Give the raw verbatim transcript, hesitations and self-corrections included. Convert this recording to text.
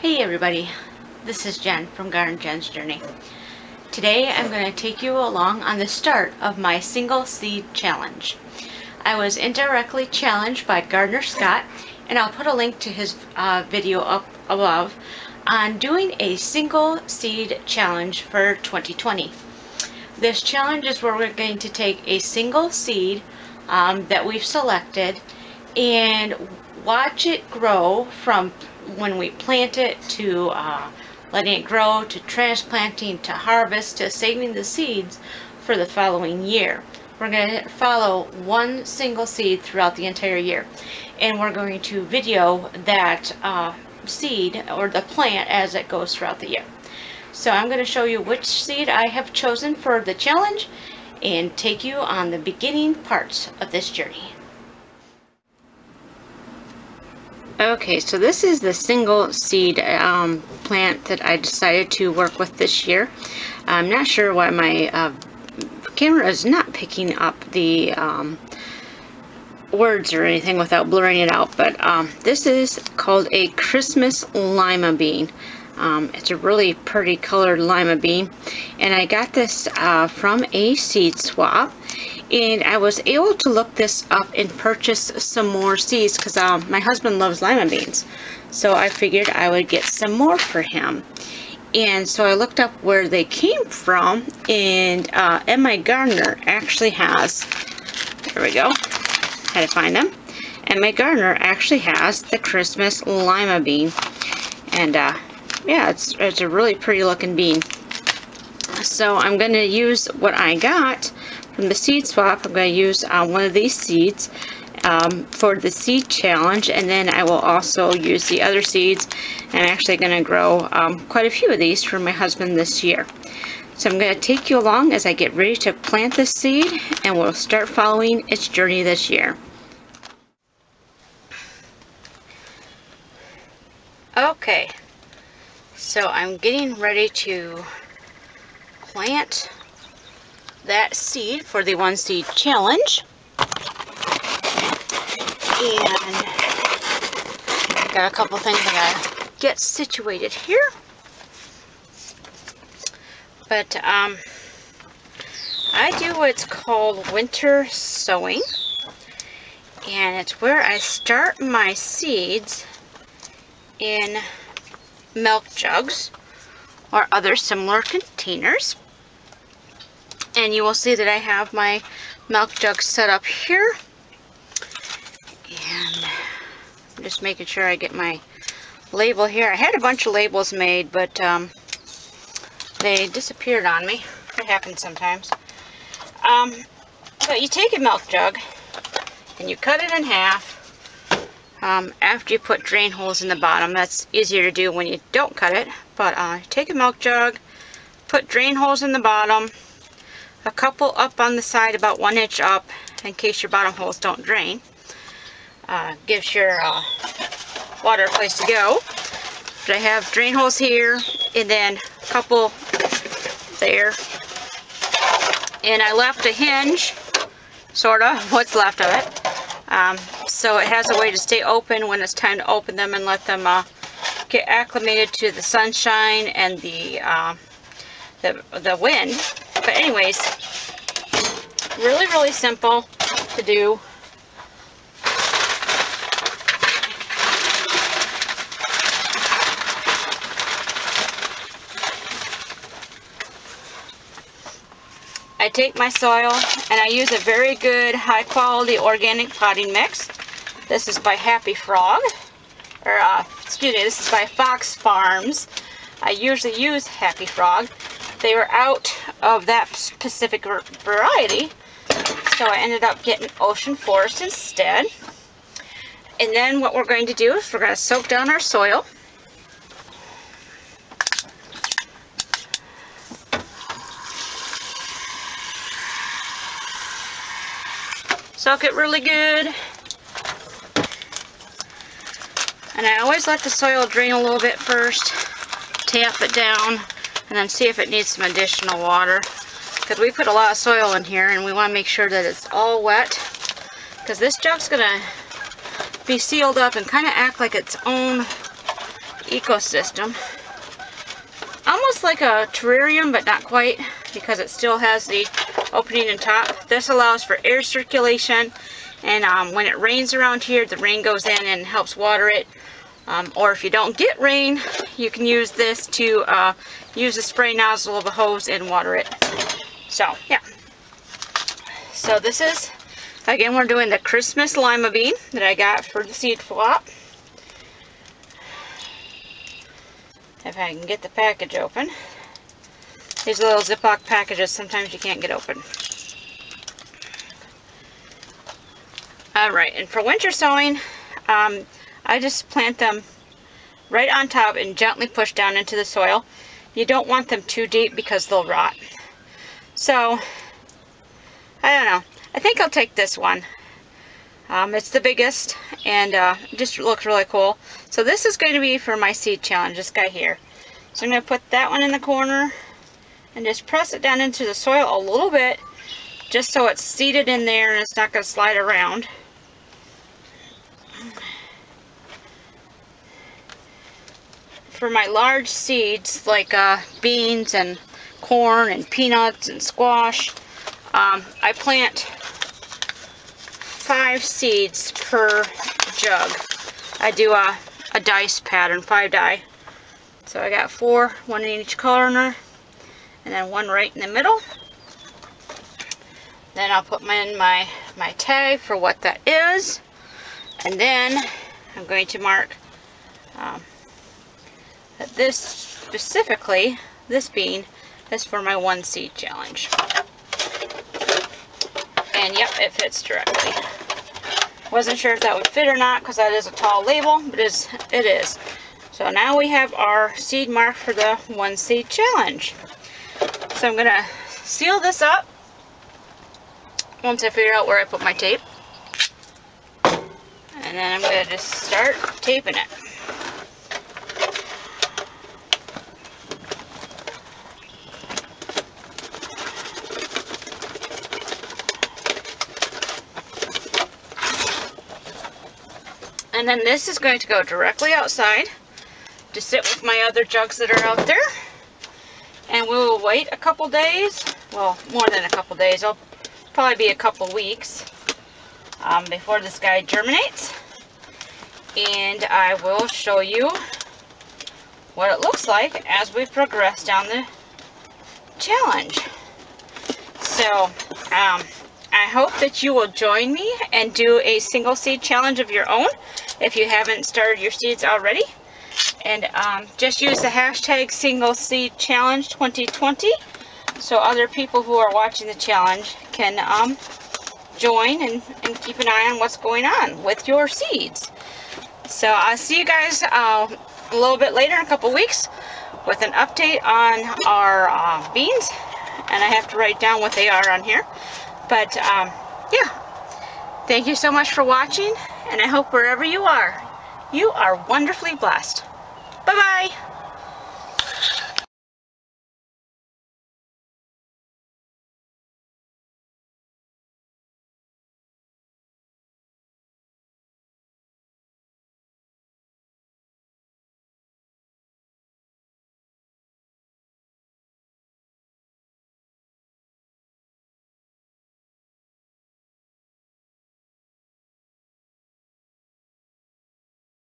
Hey everybody, this is Jen from Garden Jen's Journey. Today I'm going to take you along on the start of my single seed challenge. I was indirectly challenged by Gardener Scott, and I'll put a link to his uh, video up above on doing a single seed challenge for twenty twenty. This challenge is where we're going to take a single seed um, that we've selected and watch it grow from when we plant it to uh, letting it grow, to transplanting, to harvest, to saving the seeds for the following year. We're going to follow one single seed throughout the entire year, and we're going to video that uh, seed or the plant as it goes throughout the year. So I'm going to show you which seed I have chosen for the challenge and take you on the beginning parts of this journey. Okay, so this is the single seed um, plant that I decided to work with this year. I'm not sure why my uh, camera is not picking up the um, words or anything without blurring it out, but um, this is called a Christmas lima bean. Um, it's a really pretty colored lima bean, and I got this uh, from a seed swap. And I was able to look this up and purchase some more seeds because um, my husband loves lima beans. So I figured I would get some more for him. And so I looked up where they came from, and uh, my gardener actually has, there we go, had to find them. And my gardener actually has the Christmas lima bean. And uh, yeah, it's, it's a really pretty looking bean. So I'm going to use what I got from the seed swap. I'm going to use uh, one of these seeds um, for the seed challenge, and then I will also use the other seeds. I'm actually going to grow um, quite a few of these for my husband this year. So I'm going to take you along as I get ready to plant this seed, and we'll start following its journey this year. Okay, so I'm getting ready to plant that seed for the one seed challenge, and I got a couple things I gotta get situated here, but um, I do what's called winter sowing, and it's where I start my seeds in milk jugs or other similar containers. And you will see that I have my milk jug set up here, and I'm just making sure I get my label here. I had a bunch of labels made, but um, they disappeared on me. It happens sometimes. Um, so you take a milk jug and you cut it in half um, after you put drain holes in the bottom. That's easier to do when you don't cut it, but uh, take a milk jug, put drain holes in the bottom, a couple up on the side, about one inch up, in case your bottom holes don't drain. Uh, gives your uh, water a place to go. But I have drain holes here, and then a couple there. And I left a hinge, sort of, what's left of it. Um, so it has a way to stay open when it's time to open them and let them uh, get acclimated to the sunshine and the, uh, the, the wind. But anyways, really, really simple to do. I take my soil and I use a very good high quality organic potting mix. This is by Happy Frog, or uh, excuse me, this is by Fox Farms. I usually use Happy Frog. They were out of that specific variety, so I ended up getting Ocean Forest instead. And then what we're going to do is we're going to soak down our soil. Soak it really good. And I always let the soil drain a little bit first, tap it down, and then see if it needs some additional water, because we put a lot of soil in here and we want to make sure that it's all wet, because this jug's going to be sealed up and kind of act like its own ecosystem. Almost like a terrarium, but not quite, because it still has the opening in top. This allows for air circulation, and um, when it rains around here, the rain goes in and helps water it. Um, or if you don't get rain, you can use this to uh, use the spray nozzle of a hose and water it. So, yeah. So this is, again, we're doing the Christmas lima bean that I got for the seed swap. If I can get the package open. These little Ziploc packages, sometimes you can't get open. Alright, and for winter sowing, um, I just plant them right on top and gently push down into the soil. You don't want them too deep because they'll rot. So, I don't know. I think I'll take this one. Um, it's the biggest, and uh, it just looks really cool. So this is going to be for my seed challenge, this guy here. So I'm going to put that one in the corner and just press it down into the soil a little bit, just so it's seated in there and it's not going to slide around. For my large seeds, like uh, beans and corn and peanuts and squash, um, I plant five seeds per jug. I do a, a dice pattern, five die. So I got four, one in each corner, and then one right in the middle. Then I'll put my, in my, my tag for what that is. And then I'm going to mark um, that this specifically, this bean, is for my one seed challenge. And yep, it fits directly. Wasn't sure if that would fit or not because that is a tall label, but it is, it is. So now we have our seed mark for the one seed challenge. So I'm going to seal this up once I figure out where I put my tape. And then I'm going to just start taping it. And then this is going to go directly outside to sit with my other jugs that are out there. And we will wait a couple days, well, more than a couple days, it'll probably be a couple weeks um, before this guy germinates. And I will show you what it looks like as we progress down the challenge. So, um, I hope that you will join me and do a single seed challenge of your own if you haven't started your seeds already. And um, just use the hashtag single seed challenge twenty twenty so other people who are watching the challenge can um, join and, and keep an eye on what's going on with your seeds. So I'll see you guys uh, a little bit later in a couple weeks with an update on our uh, beans. And I have to write down what they are on here. But, um, yeah, thank you so much for watching, and I hope wherever you are, you are wonderfully blessed. Bye-bye!